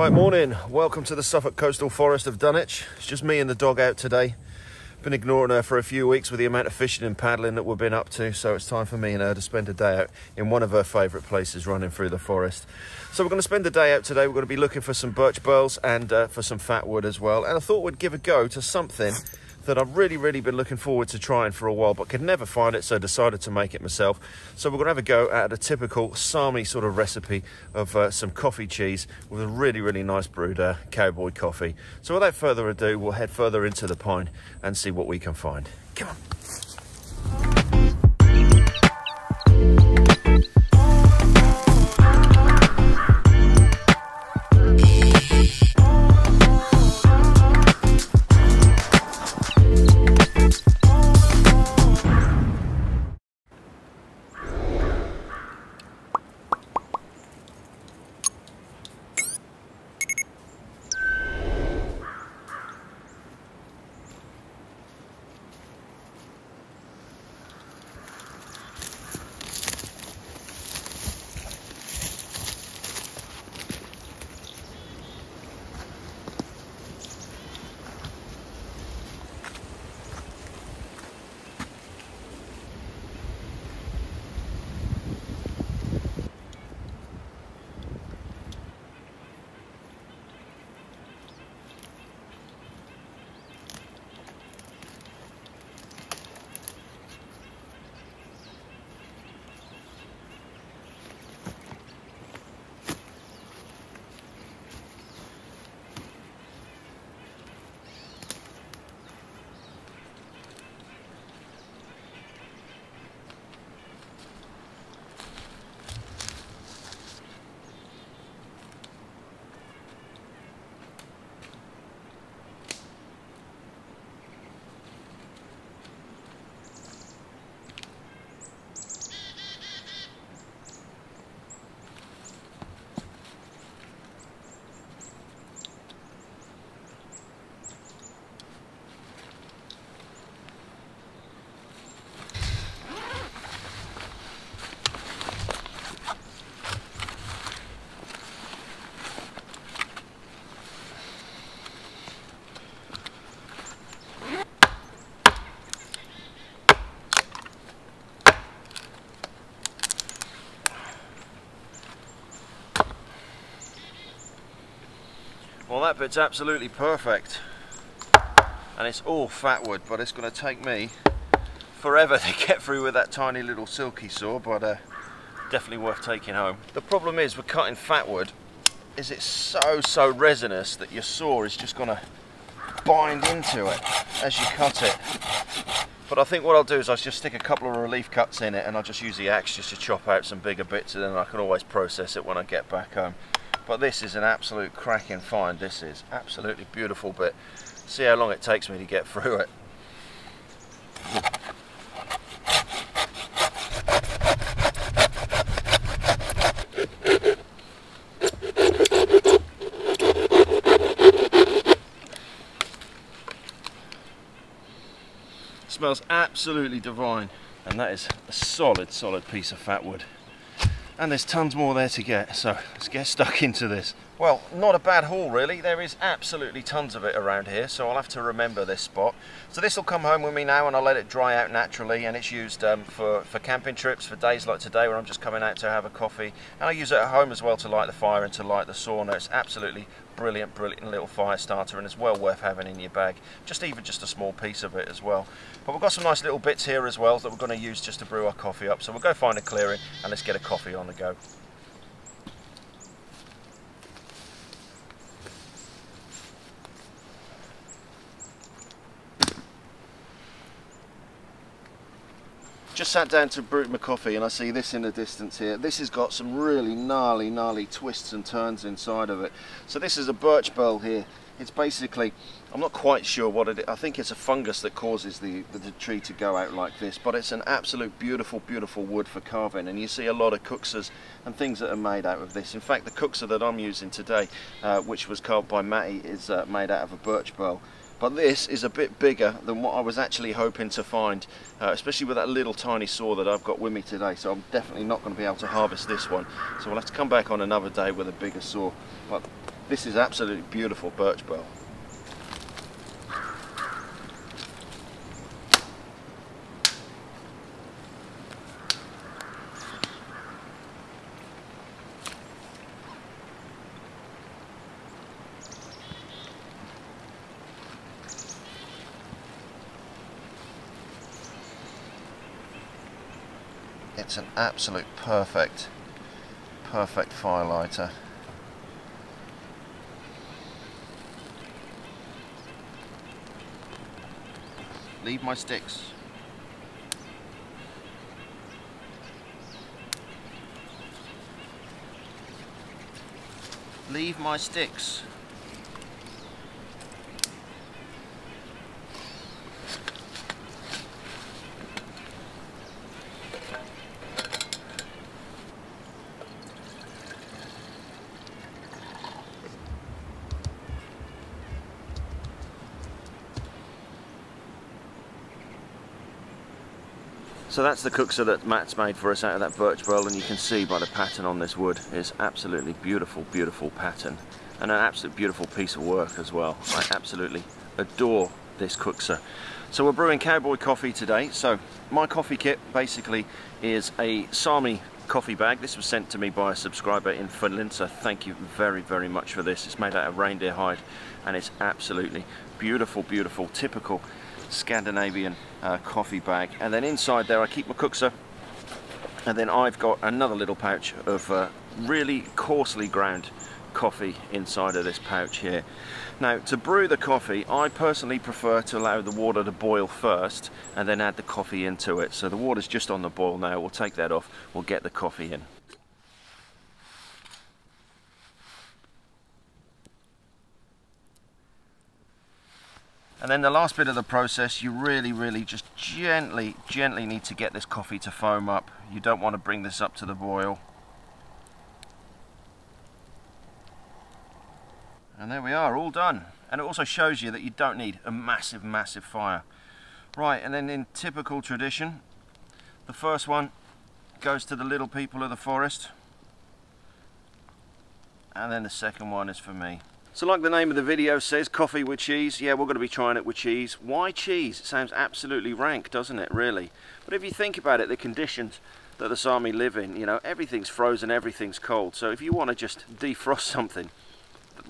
Right, morning, welcome to the Suffolk Coastal Forest of Dunwich. It's just me and the dog out today. Been ignoring her for a few weeks with the amount of fishing and paddling that we've been up to, so it's time for me and her to spend a day out in one of her favourite places running through the forest. So we're going to spend the day out today. We're going to be looking for some birch burls and for some fat wood as well. And I thought we'd give a go to something that I've really been looking forward to trying for a while, but could never find it, so decided to make it myself. So we're gonna have a go at a typical Sámi sort of recipe of some coffee cheese with a really nice brewed cowboy coffee. So without further ado, we'll head further into the pine and see what we can find. Come on. Well, that bit's absolutely perfect, and it's all fatwood, but it's going to take me forever to get through with that tiny little silky saw, but definitely worth taking home. The problem is with cutting fatwood is it's so resinous that your saw is just going to bind into it as you cut it. But I think what I'll do is I'll just stick a couple of relief cuts in it, and I'll just use the axe just to chop out some bigger bits, and then I can always process it when I get back home. But this is an absolute cracking find. This is absolutely beautiful, but see how long it takes me to get through it. It smells absolutely divine, and that is a solid piece of fatwood. And there's tons more there to get, so let's get stuck into this. Well, not a bad haul really. There is absolutely tons of it around here, so I'll have to remember this spot. So this will come home with me now, and I'll let it dry out naturally, and it's used for camping trips, for days like today where I'm just coming out to have a coffee. And I use it at home as well to light the fire and to light the sauna. It's absolutely brilliant little fire starter, and it's well worth having in your bag, just even just a small piece of it as well. But we've got some nice little bits here as well that we're going to use just to brew our coffee up, so we'll go find a clearing and let's get a coffee on the go. Just sat down to brew my coffee, and I see this in the distance here. This has got some really gnarly twists and turns inside of it. So this is a birch burl here. It's basically, I'm not quite sure what it is. I think it's a fungus that causes the tree to go out like this, but it's an absolute beautiful wood for carving, and you see a lot of cookses and things that are made out of this. In fact, the cookser that I'm using today, which was carved by Matty, is made out of a birch burl. But this is a bit bigger than what I was actually hoping to find, especially with that little tiny saw that I've got with me today, so I'm definitely not going to be able to harvest this one. So we'll have to come back on another day with a bigger saw. But This is absolutely beautiful birch bowl. It's an absolute perfect firelighter. Leave my sticks. Leave my sticks. So that's the kuksa that Matt's made for us out of that birch bowl, and you can see by the pattern on this wood, it's absolutely beautiful, beautiful pattern, and an absolute beautiful piece of work as well. I absolutely adore this kuksa. So we're brewing cowboy coffee today. So my coffee kit basically is a Sámi coffee bag. This was sent to me by a subscriber in Finland, so thank you very, very much for this. It's made out of reindeer hide, and it's absolutely beautiful, beautiful, typical Scandinavian coffee bag. And then inside there I keep my kuksa, and then I've got another little pouch of really coarsely ground coffee inside of this pouch here. Now, to brew the coffee, I personally prefer to allow the water to boil first and then add the coffee into it. So the water's just on the boil now. We'll take that off, we'll get the coffee in. And then the last bit of the process, you really, really just gently, gently need to get this coffee to foam up. You don't want to bring this up to the boil. And there we are, all done. And it also shows you that you don't need a massive, massive fire. Right, and then in typical tradition, the first one goes to the little people of the forest. And then the second one is for me. So like the name of the video says, coffee with cheese. Yeah, we're going to be trying it with cheese. Why cheese? It sounds absolutely rank, doesn't it, really? But if you think about it, the conditions that the Sámi live in, you know, everything's frozen, everything's cold. So if you want to just defrost something,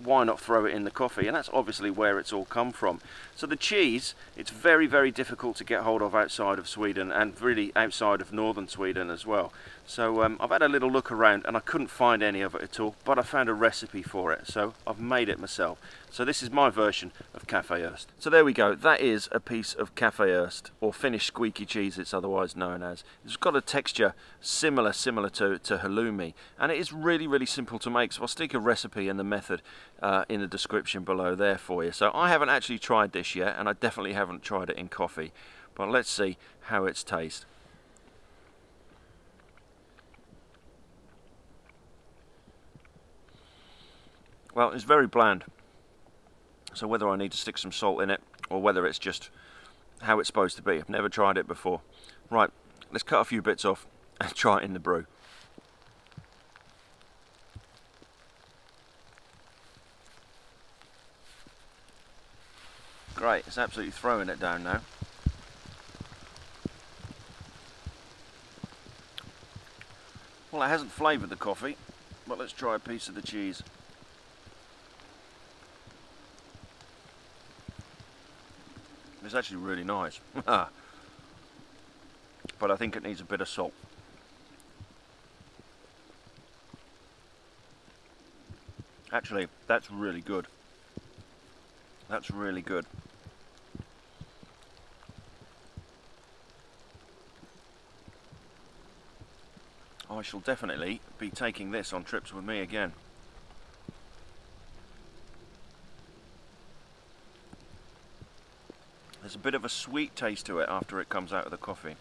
why not throw it in the coffee? And that's obviously where it's all come from. So the cheese, it's very, very difficult to get hold of outside of Sweden, and really outside of northern Sweden as well. So I've had a little look around and I couldn't find any of it at all, but I found a recipe for it, so I've made it myself. So this is my version of Kaffeost. So there we go, that is a piece of Kaffeost, or Finnish squeaky cheese it's otherwise known as. It's got a texture similar to halloumi, and it is really, really simple to make, so I'll stick a recipe and the method in the description below there for you. So I haven't actually tried this yet, and I definitely haven't tried it in coffee, but let's see how it tastes. Well, it's very bland, so whether I need to stick some salt in it or whether it's just how it's supposed to be, I've never tried it before. Right, let's cut a few bits off and try it in the brew. Great, it's absolutely throwing it down now. Well, it hasn't flavoured the coffee, but let's try a piece of the cheese. It's actually really nice, but I think it needs a bit of salt. Actually, that's really good. That's really good. I shall definitely be taking this on trips with me again. There's a bit of a sweet taste to it after it comes out of the coffee.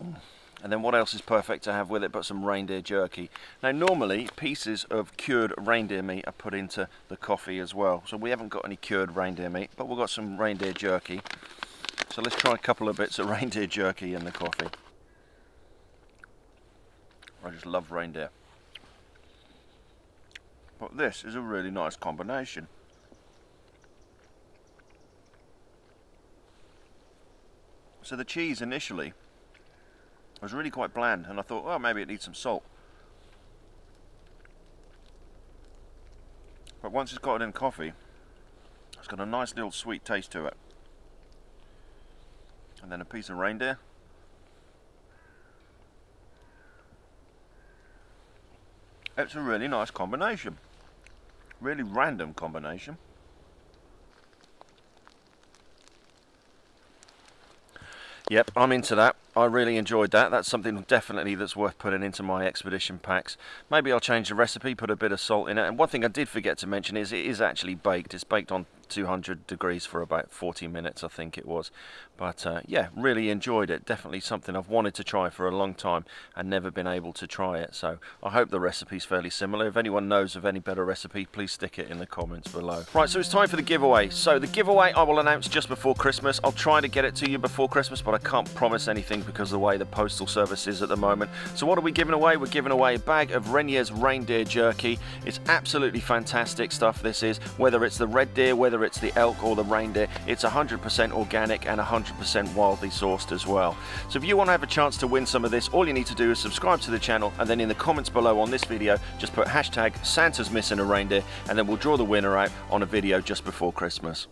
And then what else is perfect to have with it but some reindeer jerky? Now normally pieces of cured reindeer meat are put into the coffee as well. So we haven't got any cured reindeer meat, but we've got some reindeer jerky. So let's try a couple of bits of reindeer jerky in the coffee. I just love reindeer. But this is a really nice combination. So the cheese initially was really quite bland, and I thought, oh, maybe it needs some salt. But once it's got it in coffee, it's got a nice little sweet taste to it. And then a piece of reindeer. It's a really nice combination. Really random combination. Yep, I'm into that. I really enjoyed that. That's something definitely that's worth putting into my expedition packs. Maybe I'll change the recipe, put a bit of salt in it. And one thing I did forget to mention is it is actually baked. It's baked on 200 degrees for about 40 minutes, I think it was. But yeah, really enjoyed it. Definitely something I've wanted to try for a long time and never been able to try it. So I hope the recipe's fairly similar. If anyone knows of any better recipe, please stick it in the comments below. Right, so it's time for the giveaway. So the giveaway I will announce just before Christmas. I'll try to get it to you before Christmas, but I can't promise anything because of the way the postal service is at the moment. So what are we giving away? We're giving away a bag of Renjer's reindeer jerky. It's absolutely fantastic stuff, this is. Whether it's the red deer, whether it's the elk or the reindeer, it's 100% organic and 100% wildly sourced as well. So if you want to have a chance to win some of this, all you need to do is subscribe to the channel, and then in the comments below on this video just put hashtag Santa's missing a reindeer, and then we'll draw the winner out on a video just before Christmas.